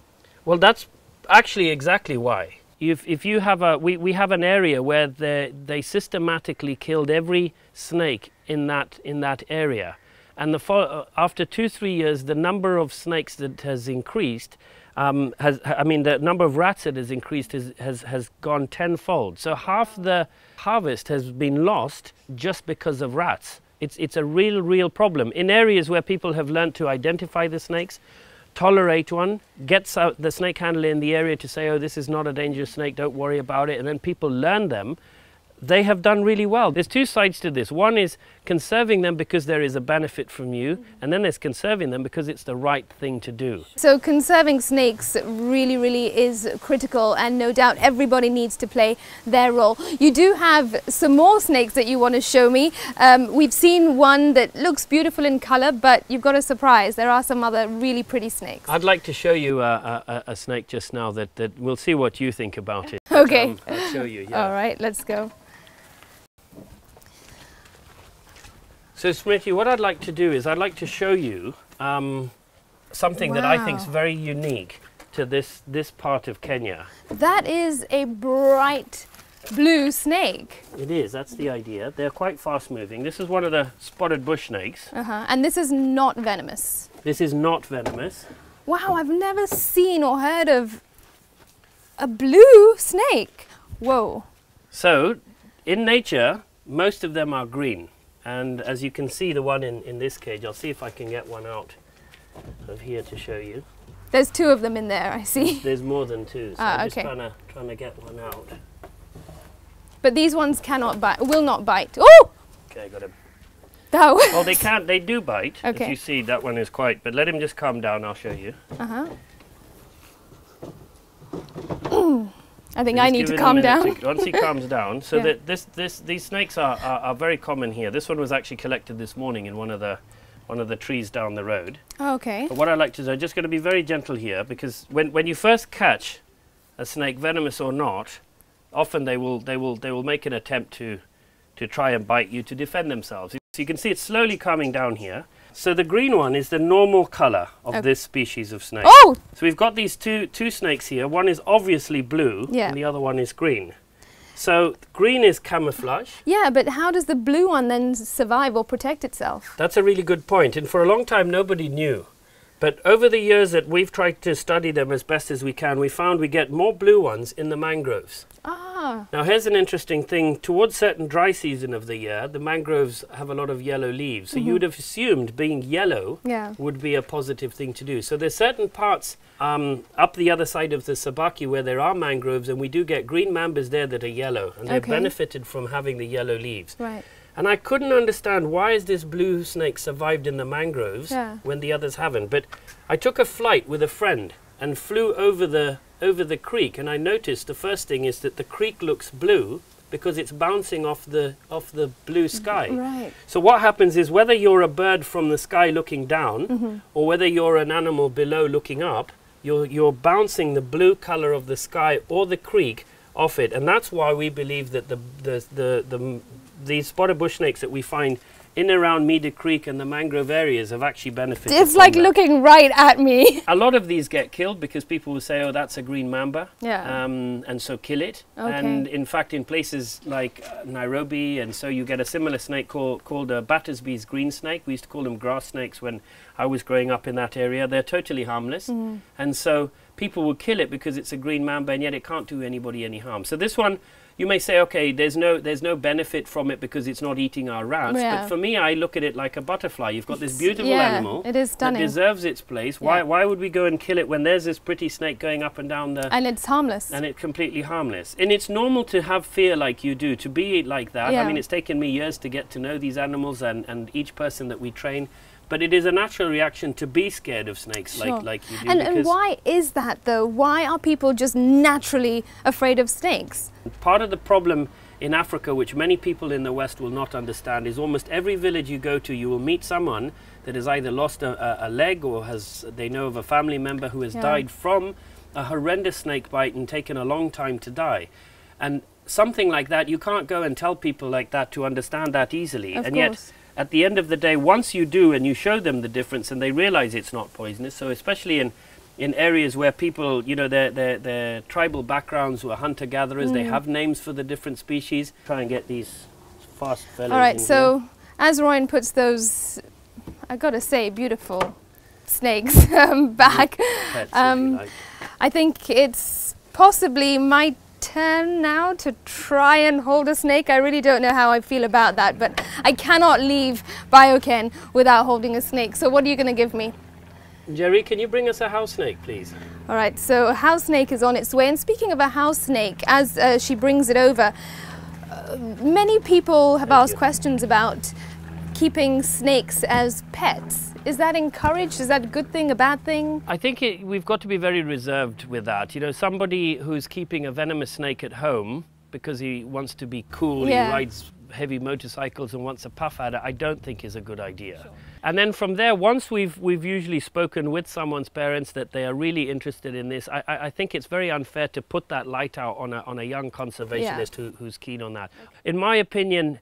Well, that's actually exactly why. If you have we have an area where they systematically killed every snake in that area. And after 2-3 years, the number of snakes that has increased, the number of rats that has increased has gone tenfold. So half the harvest has been lost just because of rats. It's a real problem. In areas where people have learned to identify the snakes, tolerate one, gets out the snake handler in the area to say, oh, this is not a dangerous snake, don't worry about it, and then people learn them, they have done really well. There's two sides to this. One is conserving them because there is a benefit from you, and then there's conserving them because it's the right thing to do. So conserving snakes really is critical, and no doubt everybody needs to play their role. You do have some more snakes that you want to show me. We've seen one that looks beautiful in color, but you've got a surprise. There are some other really pretty snakes. I'd like to show you a snake just now that we'll see what you think about it. Okay. I'll show you. Yeah. All right, let's go. So Smriti, what I'd like to do is I'd like to show you something that I think is very unique to this part of Kenya. That is a bright blue snake. It is, that's the idea. They're quite fast moving. This is one of the spotted bush snakes. And this is not venomous. This is not venomous. Wow, I've never seen or heard of a blue snake. Whoa. So in nature, most of them are green. And as you can see, the one in this cage, I'll see if I can get one out of here to show you. There's two of them in there, I see. There's more than two, so I'm just trying to get one out. But these ones cannot bite, will not bite. Oh! Okay, got him. That was... Well, they do bite. Okay. As you see, that one is quite, but let him just calm down, I'll show you. I think I need to calm down. Once he calms down, so that these snakes are very common here. This one was actually collected this morning in one of the trees down the road. Oh, okay. But what I like to do, I'm just going to be very gentle here, because when you first catch a snake, venomous or not, often they will make an attempt to try and bite you to defend themselves. So you can see it's slowly calming down here. So the green one is the normal color of this species of snake. Oh! So we've got these two snakes here. One is obviously blue, and the other one is green. So green is camouflage. Yeah, but how does the blue one then survive or protect itself? That's a really good point. And for a long time, nobody knew. But over the years that we've tried to study them as best as we can, we found we get more blue ones in the mangroves. Ah. Now here's an interesting thing. Towards certain dry season of the year, the mangroves have a lot of yellow leaves. So you would have assumed being yellow would be a positive thing to do. So there's certain parts up the other side of the Sabaki where there are mangroves, and we do get green mambas there that are yellow, and they're benefited from having the yellow leaves. Right. And I couldn't understand why is this blue snake survived in the mangroves when the others haven't. But I took a flight with a friend and flew over the creek. And I noticed the first thing is that the creek looks blue because it's bouncing off the blue sky. Right. So what happens is, whether you're a bird from the sky looking down, mm-hmm. or whether you're an animal below looking up, you're bouncing the blue color of the sky or the creek off it. And that's why we believe that these spotted bush snakes that we find in and around Meadow Creek and the mangrove areas have actually benefited. It's like that. Looking right at me. A lot of these get killed because people will say, oh, that's a green mamba, yeah. And so kill it. Okay. And in fact, in places like Nairobi, and so you get a similar snake called a Battersby's green snake. We used to call them grass snakes when I was growing up in that area. They're totally harmless. Mm. And so people will kill it because it's a green mamba, and yet it can't do anybody any harm. So this one, you may say, okay, there's no benefit from it because it's not eating our rats. Yeah. But for me, I look at it like a butterfly. You've got this beautiful animal it is stunning. That deserves its place. Yeah. Why would we go and kill it when there's this pretty snake going up and down the... And it's harmless. And it's completely harmless. And it's normal to have fear like you do, to be like that. Yeah. I mean, it's taken me years to get to know these animals and each person that we train. But it is a natural reaction to be scared of snakes, sure. like you do. And why is that, though? Why are people just naturally afraid of snakes? Part of the problem in Africa, which many people in the West will not understand, is almost every village you go to, you will meet someone that has either lost a leg or they know of a family member who has yeah. died from a horrendous snake bite and taken a long time to die. And something like that, you can't go and tell people like that to understand that easily. Of and course. Yet, at the end of the day, once you do and you show them the difference and they realize it's not poisonous, so especially in areas where people, you know, their tribal backgrounds were hunter-gatherers, mm. they have names for the different species. Try and get these fast fellows. All right, so here. As Royan puts those, I gotta say, beautiful snakes back, pets, if you like. I think it's possibly my turn now to try and hold a snake. I really don't know how I feel about that, but I cannot leave Bio-Ken without holding a snake. So what are you going to give me? Jerry, can you bring us a house snake, please? All right, so a house snake is on its way. And speaking of a house snake, as she brings it over, many people have asked questions about keeping snakes as pets. Is that encouraged? Is that a good thing, a bad thing? I think we've got to be very reserved with that. You know, somebody who's keeping a venomous snake at home because he wants to be cool, yeah. he rides heavy motorcycles and wants a puff adder, I don't think is a good idea. Sure. And then from there, once we've usually spoken with someone's parents that they are really interested in this, I think it's very unfair to put that light out on a young conservationist yeah. who's keen on that. Okay. In my opinion,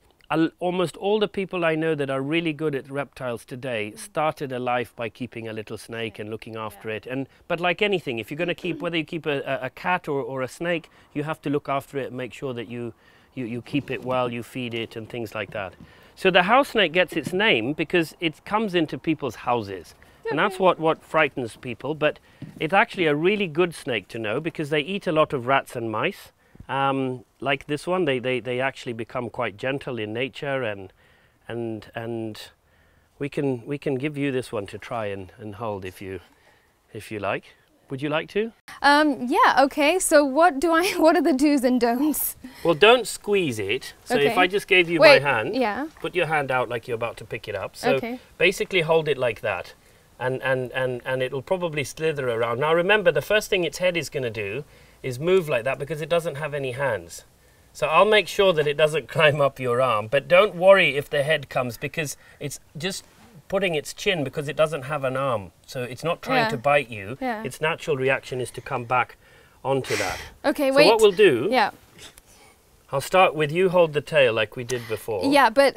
almost all the people I know that are really good at reptiles today started a life by keeping a little snake and looking after yeah. it. But like anything, if you're going to keep, whether you keep a cat or a snake, you have to look after it and make sure that you keep it well, you feed it and things like that. So the house snake gets its name because it comes into people's houses. And that's what frightens people. But it's actually a really good snake to know because they eat a lot of rats and mice. Like this one, they actually become quite gentle in nature, and we can give you this one to try and hold if you like. Would you like to? Yeah. Okay. So what are the do's and don'ts? Well, don't squeeze it. So okay. if I just gave you my hand, yeah. put your hand out like you're about to pick it up. So okay. basically hold it like that, and it'll probably slither around. Now remember, the first thing its head is going to do is move like that because it doesn't have any hands. So I'll make sure that it doesn't climb up your arm, but don't worry if the head comes because it's just putting its chin because it doesn't have an arm. So it's not trying yeah. to bite you. Yeah. Its natural reaction is to come back onto that. Okay, so wait. So what we'll do, yeah. I'll start with you hold the tail like we did before. Yeah, but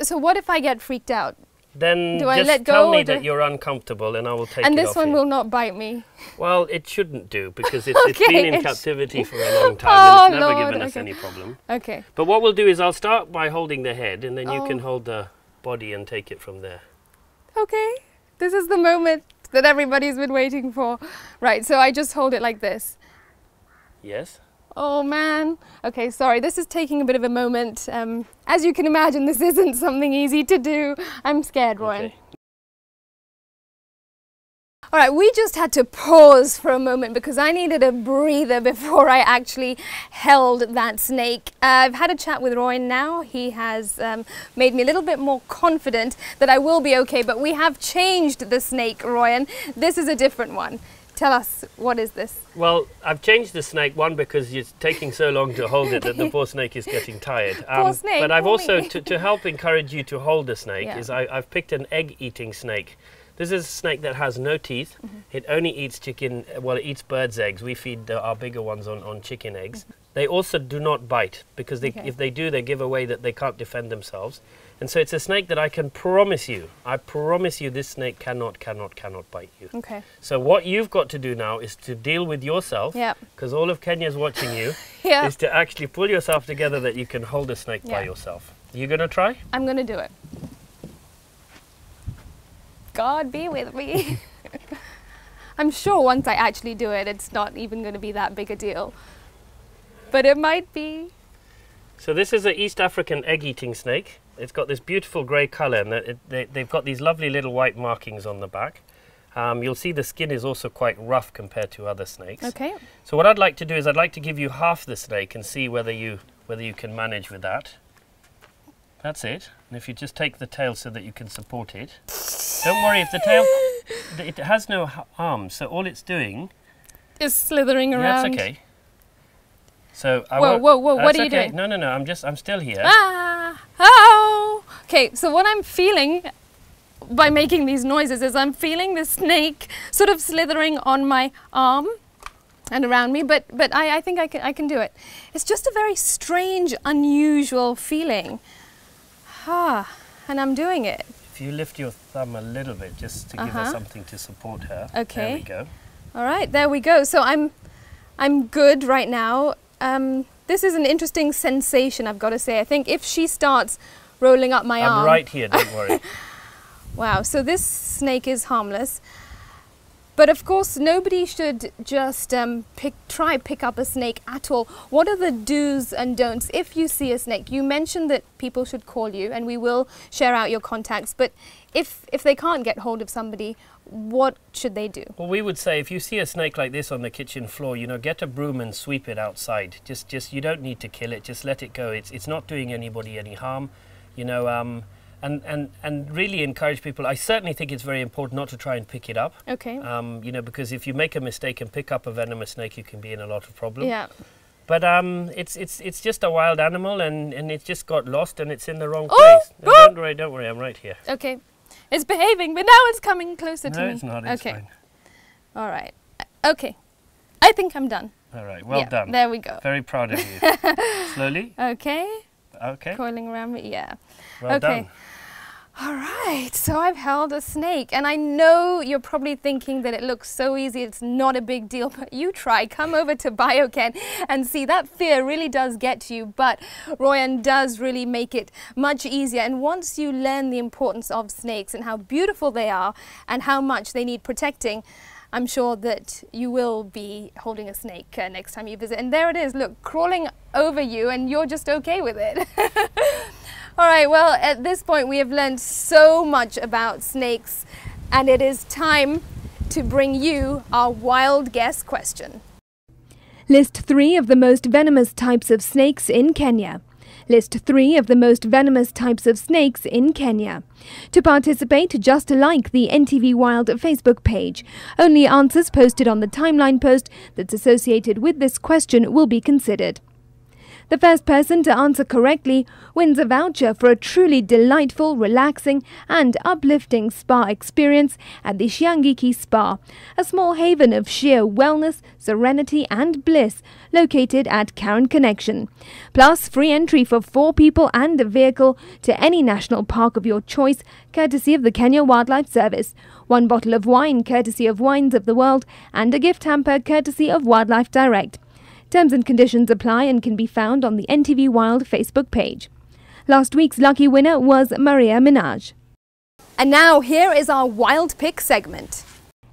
so what if I get freaked out? Then just tell me that you're uncomfortable and I will take it off you. And this one will not bite me? Well, it shouldn't do because it's, okay, it's been in captivity for a long time and it's never given us any problem. Okay. But what we'll do is I'll start by holding the head and then you can hold the body and take it from there. Okay. This is the moment that everybody's been waiting for. Right, so I just hold it like this. Yes. Oh man. Okay, sorry, this is taking a bit of a moment. As you can imagine, this isn't something easy to do. I'm scared, Royan. Okay. All right, we just had to pause for a moment because I needed a breather before I actually held that snake. I've had a chat with Royan now. He has made me a little bit more confident that I will be okay, but we have changed the snake, Royan. This is a different one. Tell us, what is this? Well, I've changed the snake, one, because it's taking so long to hold it that the poor snake is getting tired. Poor snake, but I've also, to help encourage you to hold the snake, yeah. I've picked an egg-eating snake. This is a snake that has no teeth. Mm-hmm. It only eats chicken, well, it eats birds' eggs. We feed our bigger ones on chicken eggs. Mm-hmm. They also do not bite, because if they do, they give away that they can't defend themselves. And so it's a snake that I promise you this snake cannot bite you. Okay. So what you've got to do now is to deal with yourself, because all of Kenya's watching you, is to actually pull yourself together that you can hold a snake by yourself. You gonna try? I'm gonna do it. God be with me. I'm sure once I actually do it, it's not even going to be that big a deal. But it might be. So this is an East African egg-eating snake. It's got this beautiful grey colour, and they've got these lovely little white markings on the back. You'll see the skin is also quite rough compared to other snakes. Okay. So what I'd like to do is I'd like to give you half the snake and see whether you can manage with that. That's it. And if you just take the tail so that you can support it. Don't worry if the tail, it has no arms, so all it's doing is slithering around. That's okay. So I whoa, what are you doing? No, I'm still here. Ah, oh. Okay, so what I'm feeling by making these noises is I'm feeling the snake sort of slithering on my arm and around me, but I think I can do it. It's just a very strange, unusual feeling. Ah, and I'm doing it. If you lift your thumb a little bit, just to give her something to support her. Okay. There we go. All right, there we go. So I'm good right now. This is an interesting sensation, I've got to say. I think if she starts rolling up my arm... I'm right here, don't worry. Wow, so this snake is harmless. But of course, nobody should just try pick up a snake at all. What are the do's and don'ts if you see a snake? You mentioned that people should call you, and we will share out your contacts. But if they can't get hold of somebody, what should they do? Well, we would say if you see a snake like this on the kitchen floor, you know, get a broom and sweep it outside. Just you don't need to kill it. Just let it go. It's not doing anybody any harm, you know. And really encourage people. I certainly think it's very important not to try and pick it up. Okay. You know, because if you make a mistake and pick up a venomous snake, you can be in a lot of problem. Yeah. But it's just a wild animal, and it's just got lost, and it's in the wrong place. No, don't worry, I'm right here. Okay. It's behaving, but now it's coming closer to me. No, it's not. It's fine. All right. Okay. I think I'm done. All right. Well done. There we go. Very proud of you. Slowly. Okay. Okay. Coiling around me. Yeah. Well done. All right, so I've held a snake, and I know you're probably thinking that it looks so easy, it's not a big deal, but you try. Come over to Bio-Ken and see, that fear really does get to you, but Royan does really make it much easier. And once you learn the importance of snakes and how beautiful they are and how much they need protecting, I'm sure that you will be holding a snake next time you visit. And there it is, look, crawling over you, and you're just okay with it. All right, well, at this point we have learned so much about snakes, and it is time to bring you our wild guess question. List 3 of the most venomous types of snakes in Kenya. List 3 of the most venomous types of snakes in Kenya. To participate, just like the NTV Wild Facebook page. Only answers posted on the timeline post that's associated with this question will be considered. The first person to answer correctly wins a voucher for a truly delightful, relaxing and uplifting spa experience at the Shiangiki Spa, a small haven of sheer wellness, serenity and bliss located at Karen Connection. Plus, free entry for 4 people and a vehicle to any national park of your choice, courtesy of the Kenya Wildlife Service. 1 bottle of wine, courtesy of Wines of the World, and a gift hamper, courtesy of Wildlife Direct. Terms and conditions apply and can be found on the NTV Wild Facebook page. Last week's lucky winner was Maria Minaj. And now here is our Wild Pick segment.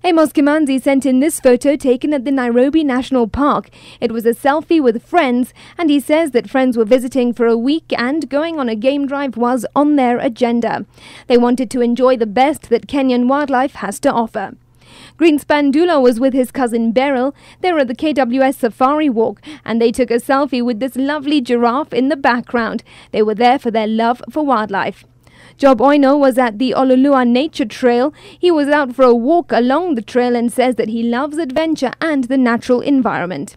Amos Kimanzi sent in this photo taken at the Nairobi National Park. It was a selfie with friends, and he says that friends were visiting for a week and going on a game drive was on their agenda. They wanted to enjoy the best that Kenyan wildlife has to offer. Greenspan Dula was with his cousin Beryl. They were at the KWS Safari Walk, and they took a selfie with this lovely giraffe in the background. They were there for their love for wildlife. Job Oino was at the Ololua Nature Trail. He was out for a walk along the trail and says that he loves adventure and the natural environment.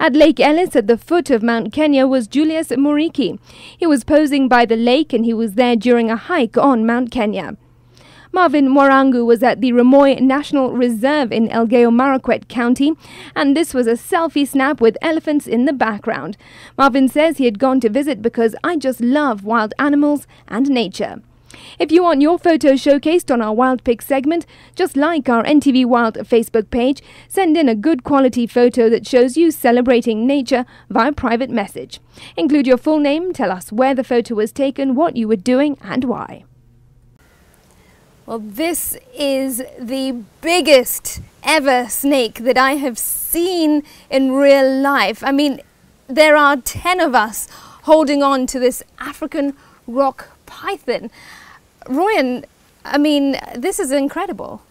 At Lake Ellis at the foot of Mount Kenya was Julius Muriki. He was posing by the lake and he was there during a hike on Mount Kenya. Marvin Mwarangu was at the Ramoy National Reserve in Elgeyo-Marakwet County, and this was a selfie snap with elephants in the background. Marvin says he had gone to visit because I just love wild animals and nature. If you want your photo showcased on our Wild Pick segment, just like our NTV Wild Facebook page, send in a good quality photo that shows you celebrating nature via private message. Include your full name, tell us where the photo was taken, what you were doing and why. Well, this is the biggest ever snake that I have seen in real life. I mean, there are 10 of us holding on to this African rock python. Royan, I mean, this is incredible.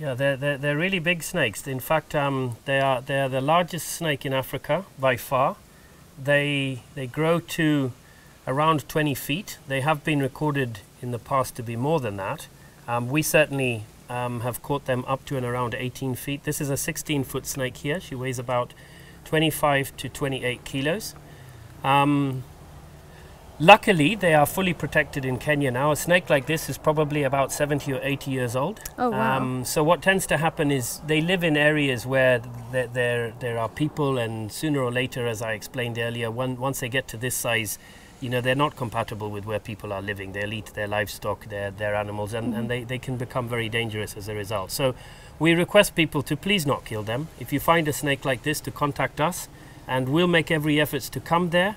Yeah, they're really big snakes. In fact, they're the largest snake in Africa by far. They grow to around 20 feet. They have been recorded in the past to be more than that. We certainly have caught them up to and around 18 feet. This is a 16-foot snake here. She weighs about 25 to 28 kilos. Luckily, they are fully protected in Kenya now. A snake like this is probably about 70 or 80 years old. Oh, wow. So what tends to happen is they live in areas where there are people, and sooner or later, as I explained earlier, once they get to this size, you know, they're not compatible with where people are living. They'll eat their livestock, their animals, and they can become very dangerous as a result. So we request people to please not kill them. If you find a snake like this, to contact us, and we'll make every effort to come there,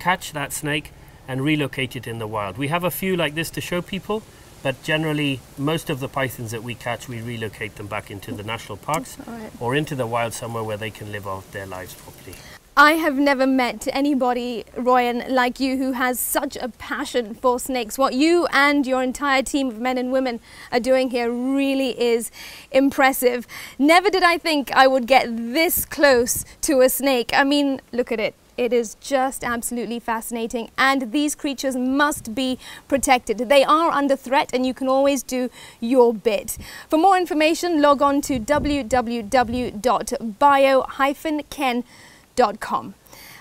catch that snake, and relocate it in the wild. We have a few like this to show people, but generally most of the pythons that we catch, we relocate them back into the national parks or into the wild somewhere where they can live out their lives properly. I have never met anybody, Royan, like you who has such a passion for snakes. What you and your entire team of men and women are doing here really is impressive. Never did I think I would get this close to a snake. I mean, look at it. It is just absolutely fascinating, and these creatures must be protected. They are under threat and you can always do your bit. For more information, log on to www.bio-ken.com.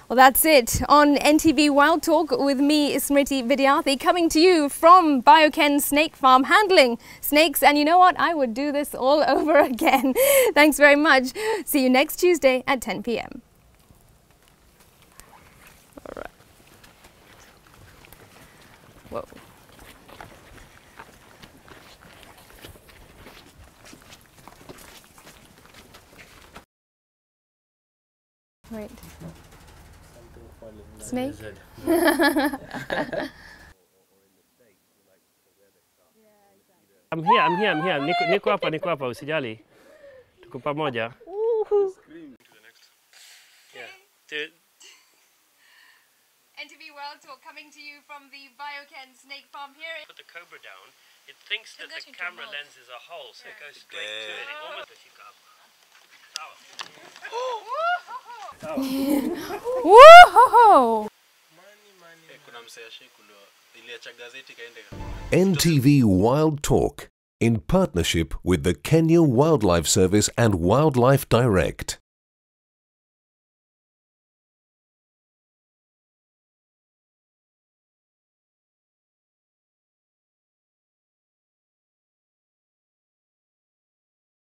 Well, that's it on NTV Wild Talk with me, Smriti Vidyarthi, coming to you from Bio-Ken Snake Farm, handling snakes. And you know what? I would do this all over again. Thanks very much. See you next Tuesday at 10 p.m. All right. Whoa. Wait. Snake? I'm here. Niko hapa, usijali. Tuko pamoja. NTV World Talk coming to you from the Bio-Ken Snake Farm here. Put the cobra down. It thinks that the camera lens is a hole, so it goes straight to it. It almost like you got NTV Wild Talk in partnership with the Kenya Wildlife Service and Wildlife Direct.